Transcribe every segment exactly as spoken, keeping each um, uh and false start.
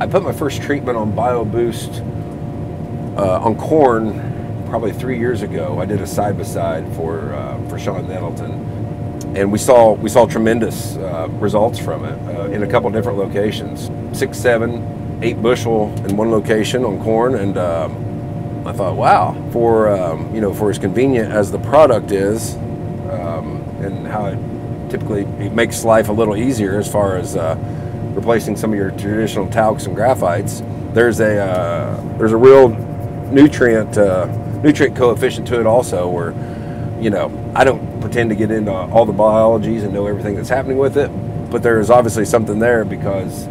I put my first treatment on BioBoost uh, on corn probably three years ago. I did a side by side for uh, for Sean Nettleton, and we saw we saw tremendous uh, results from it uh, in a couple different locations, six, seven, eight bushel in one location on corn, and um, I thought, wow, for um, you know, for as convenient as the product is, um, and how it typically it makes life a little easier as far as uh, replacing some of your traditional talcs and graphites. There's a uh, there's a real nutrient uh, nutrient coefficient to it also, where, you know, I don't pretend to get into all the biologies and know everything that's happening with it, but there is obviously something there, because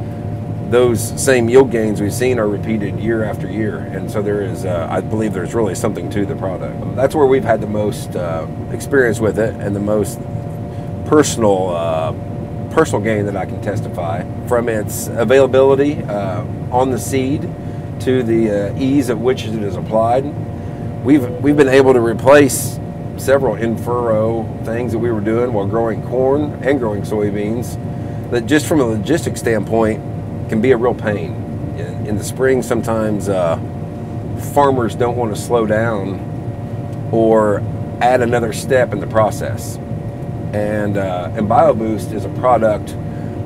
those same yield gains we've seen are repeated year after year, and so there is uh, I believe there's really something to the product. That's where we've had the most uh, experience with it, and the most personal uh, personal gain that I can testify, from its availability uh, on the seed to the uh, ease at which it is applied. We've we've been able to replace several in furrow things that we were doing while growing corn and growing soybeans, that just from a logistics standpoint can be a real pain. In, in the spring, sometimes uh, farmers don't want to slow down or add another step in the process. And, uh, and BioBoost is a product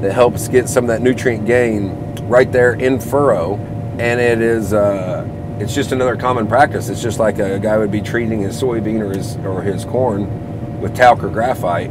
that helps get some of that nutrient gain right there in furrow, and it is uh, it's just another common practice. It's just like a guy would be treating his soybean or his, or his corn with talc or graphite.